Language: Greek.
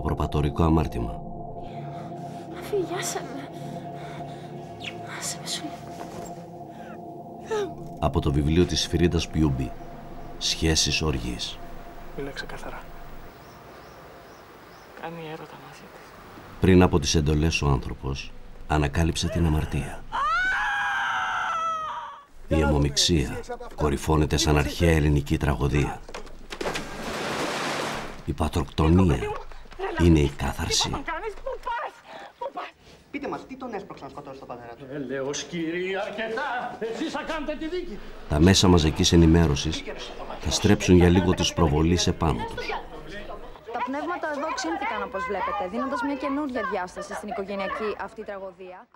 το προπατορικό αμάρτημα. Αφηγιάσε με. Άσε με σου λίγο. Από το βιβλίο της Φιρίντας Πιούμπη, Σχέσεις Οργής. Μιλά ξεκαθαρά. Κάνει έρωτα μαζί της. Πριν από τις εντολές ο άνθρωπος ανακάλυψε την αμαρτία. Η αιμομιξία κορυφώνεται σαν αρχαία ελληνική τραγωδία. Η πατροκτονία είναι η κάθαρση. Πείτε μας, τι τον έσπρωξε να σκοτώσει τον πατέρα του. Έλεος, κύριε, αρκετά. Εσείς θα κάνετε τη δίκη. Τα μέσα μαζικής ενημέρωσης θα στρέψουν για λίγο τους προβολείς επάνω τους. Τα πνεύματα εδώ ξύνθηκαν, όπως βλέπετε, δίνοντας μια καινούργια διάσταση στην οικογενειακή αυτή τραγωδία.